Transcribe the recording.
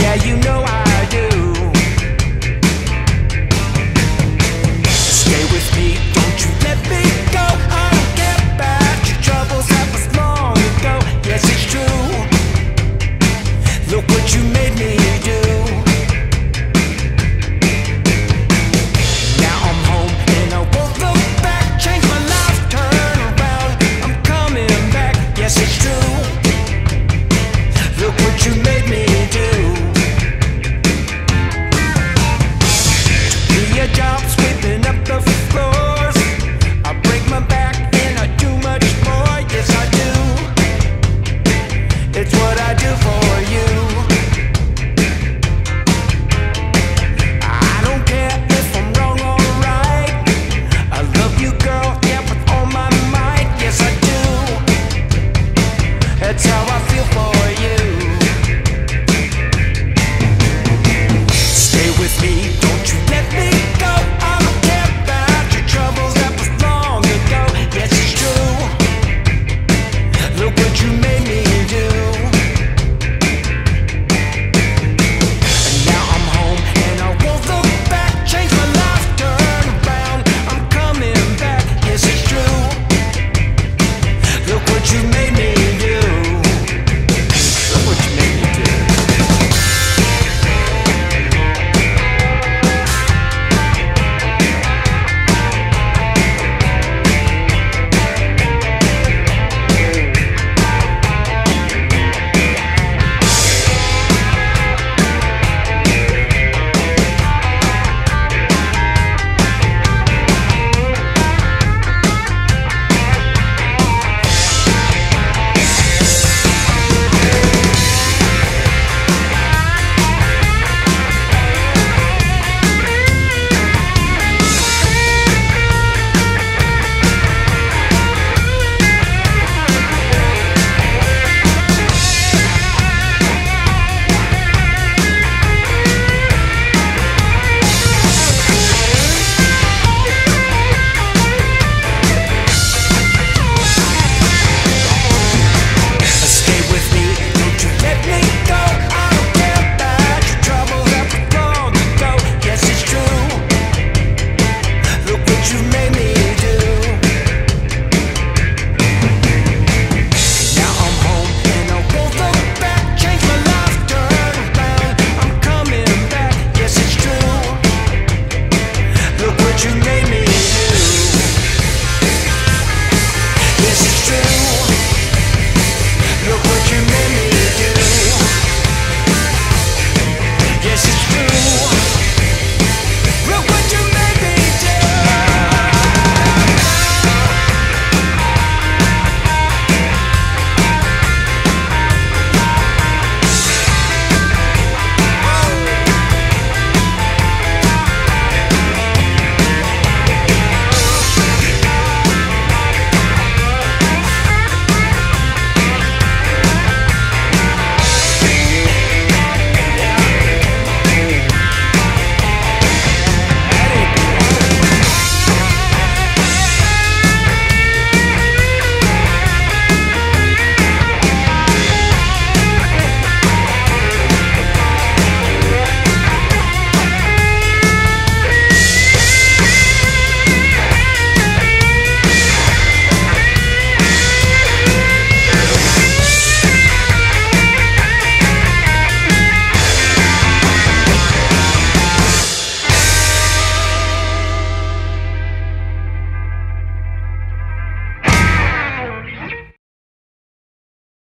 Yeah, you know I do. Stay with me, don't you let me go. I don't care about your troubles, that was long ago. Yes, it's true. Look what you made me do. Now I'm home and I won't look back. Change my life, turn around, I'm coming back. Yes, it's true. Look what you made me do. To be a job sweeping up the floors, I break my back and I do much more. Yes I do. It's what I do for